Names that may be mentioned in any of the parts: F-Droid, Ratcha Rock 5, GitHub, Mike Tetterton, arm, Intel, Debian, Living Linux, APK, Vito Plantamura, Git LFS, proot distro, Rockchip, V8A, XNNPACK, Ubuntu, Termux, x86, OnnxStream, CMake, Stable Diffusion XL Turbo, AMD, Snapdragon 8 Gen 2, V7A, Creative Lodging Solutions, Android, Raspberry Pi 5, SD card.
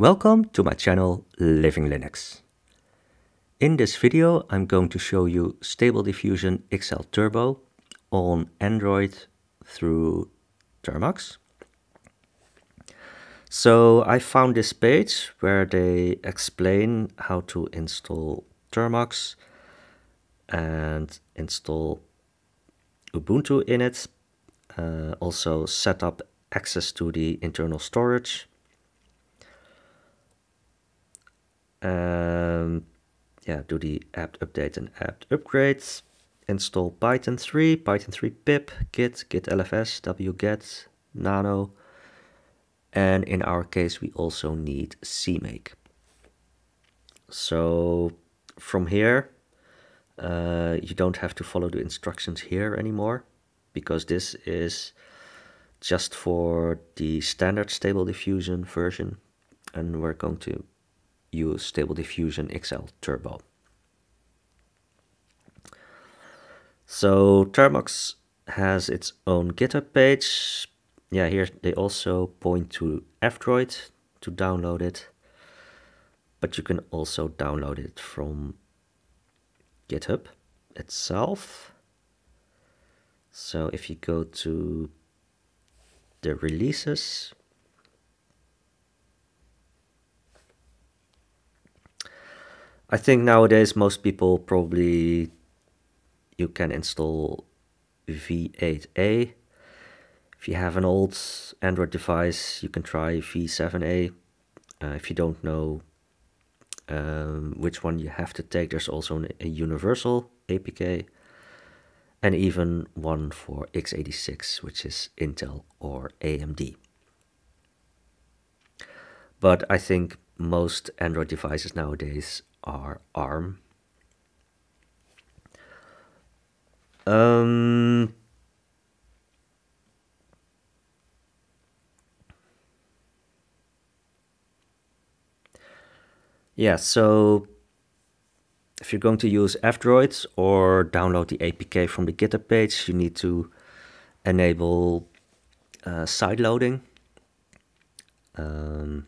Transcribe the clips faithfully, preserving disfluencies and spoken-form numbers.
Welcome to my channel Living Linux. In this video I'm going to show you Stable Diffusion X L Turbo on Android through Termux. So I found this page where they explain how to install Termux and install Ubuntu in it, uh, also set up access to the internal storage. Um, yeah, do the apt update and apt upgrades, install Python three, Python three pip, git, git L F S, wget, nano, and in our case we also need CMake. So from here, uh, you don't have to follow the instructions here anymore, because this is just for the standard Stable Diffusion version, and we're going to use Stable Diffusion X L Turbo. So Termux has its own GitHub page. Yeah, here they also point to F-Droid to download it, but you can also download it from GitHub itself. So if you go to the releases, I think nowadays most people probably, you can install V eight A. If you have an old Android device, you can try V seven A. Uh, if you don't know um, which one you have to take, there's also an, a universal A P K, and even one for x eighty-six, which is Intel or A M D. But I think most Android devices nowadays are ARM. Um, yeah, so if you're going to use F-Droid or download the A P K from the GitHub page, you need to enable uh, side loading. Um,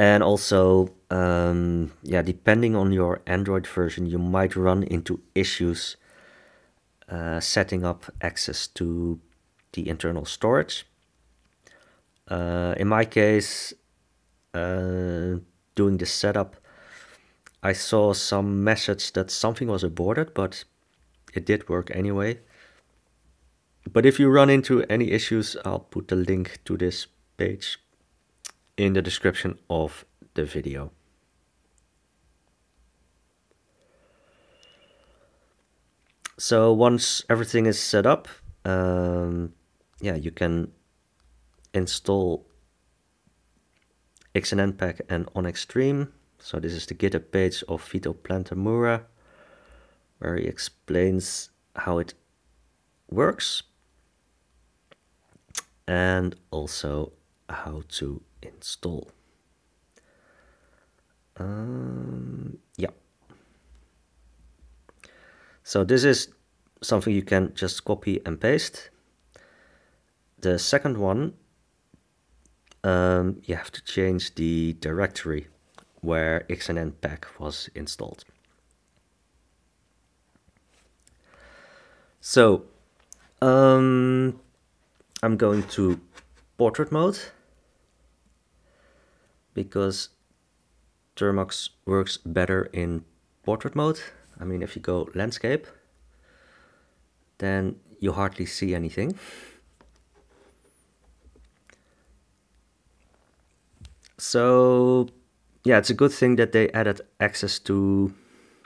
And also, um, yeah, depending on your Android version, you might run into issues uh, setting up access to the internal storage. Uh, in my case, uh, doing this setup, I saw some message that something was aborted, but it did work anyway. But if you run into any issues, I'll put the link to this page in the description of the video. So once everything is set up, um, yeah, you can install X N N pack and OnnxStream. So this is the GitHub page of Vito Plantamura, where he explains how it works and also how to install. Um, yeah. So this is something you can just copy and paste. The second one, um, you have to change the directory where X N N pack was installed. So um, I'm going to portrait mode, because Termux works better in portrait mode. I mean, if you go landscape, then you hardly see anything. So yeah, it's a good thing that they added access to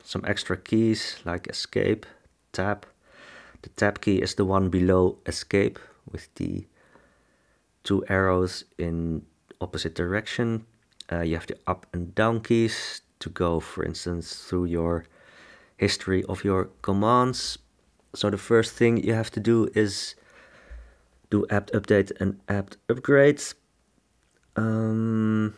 some extra keys like escape, tab. The tab key is the one below escape with the two arrows in opposite direction. Uh, you have the up and down keys to go, for instance, through your history of your commands. So the first thing you have to do is do apt update and apt upgrades. Um,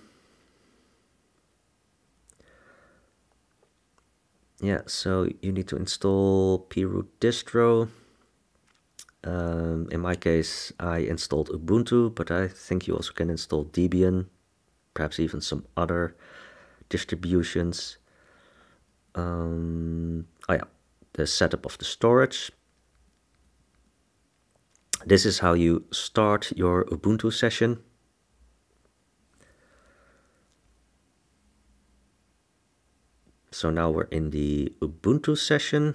yeah, so you need to install proot distro. Um, in my case, I installed Ubuntu, but I think you also can install Debian, perhaps even some other distributions. Um, oh yeah, the setup of the storage. This is how you start your Ubuntu session. So now we're in the Ubuntu session.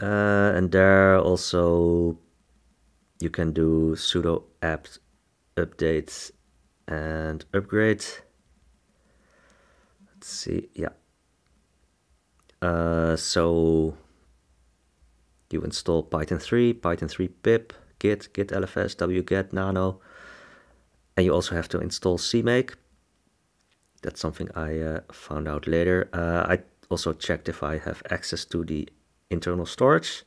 Uh, and there also you can do sudo apt update and upgrade. Let's see, yeah. Uh, so you install Python three, Python three pip, git, gitlfs, wget, nano. And you also have to install CMake. That's something I uh, found out later. Uh, I also checked if I have access to the internal storage,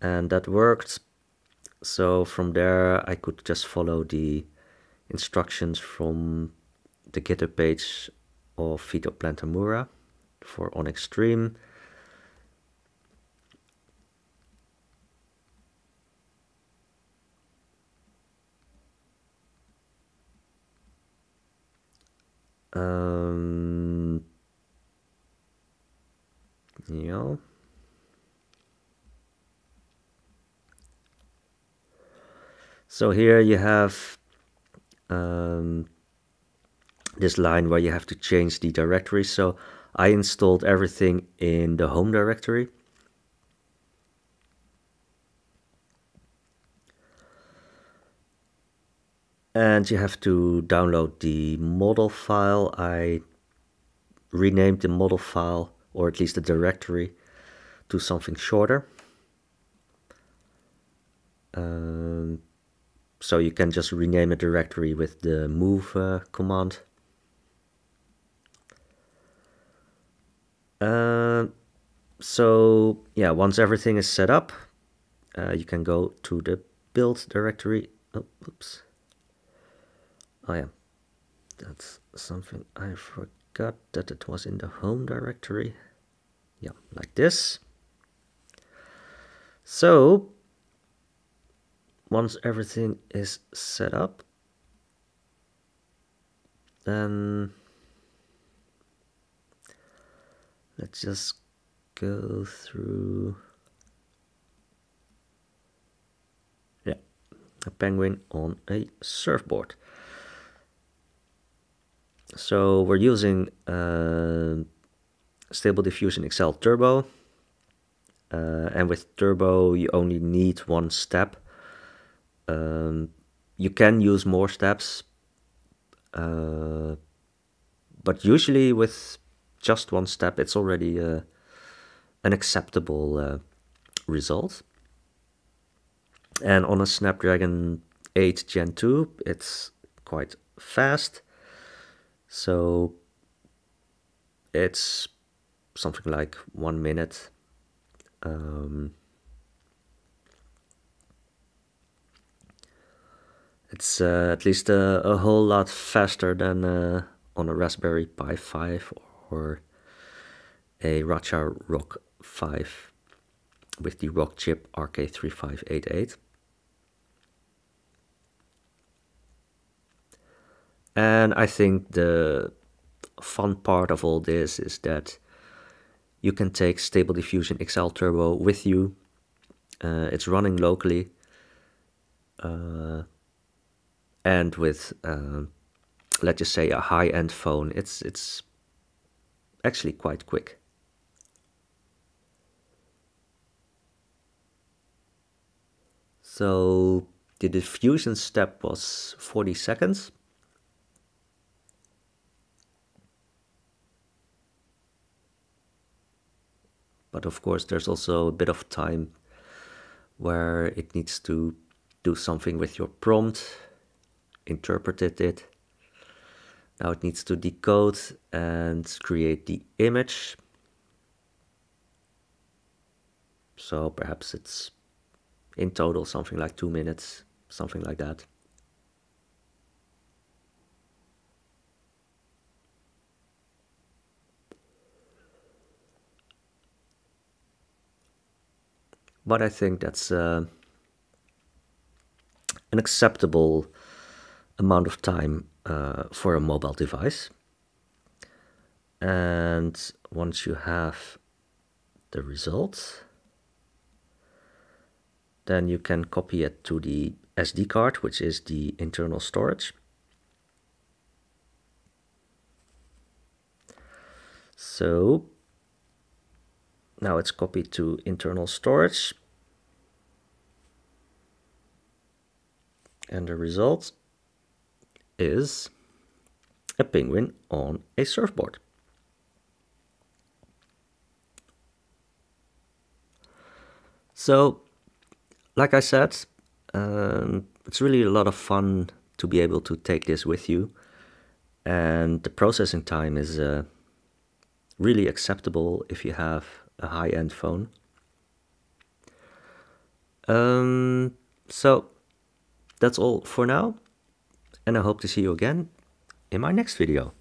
and that worked. So from there I could just follow the instructions from the GitHub page of Vito Plantamura for OnnxStream. Um, you know. So here you have um, this line where you have to change the directory. So I installed everything in the home directory. And you have to download the model file. I renamed the model file, or at least the directory, to something shorter. Um, So you can just rename a directory with the move uh, command. Uh, so yeah, once everything is set up, uh, you can go to the build directory. Oh, oops. Oh yeah, that's something I forgot, that it was in the home directory. Yeah, like this. So once everything is set up, then let's just go through. Yeah, a penguin on a surfboard. So we're using uh, Stable Diffusion X L Turbo, uh, and with Turbo you only need one step. Um, you can use more steps, uh, but usually with just one step it's already uh, an acceptable uh, result. And on a Snapdragon eight gen two it's quite fast, so it's something like one minute. um, It's uh, at least a, a whole lot faster than uh, on a Raspberry Pi five or a Ratcha Rock five with the Rock Chip R K three five eight eight. And I think the fun part of all this is that you can take Stable Diffusion X L Turbo with you. Uh, it's running locally. Uh, And with, uh, let's just say, a high-end phone, it's it's actually quite quick. So the diffusion step was forty seconds. But of course, there's also a bit of time where it needs to do something with your prompt. Interpreted it. Now it needs to decode and create the image. So perhaps it's in total something like two minutes, something like that. but I think that's uh, an acceptable amount of time uh, for a mobile device. And once you have the result, then you can copy it to the S D card, which is the internal storage. So now it's copied to internal storage. And the result is a penguin on a surfboard. So, like I said, um, it's really a lot of fun to be able to take this with you. And the processing time is uh, really acceptable if you have a high-end phone. Um, so, that's all for now. And I hope to see you again in my next video.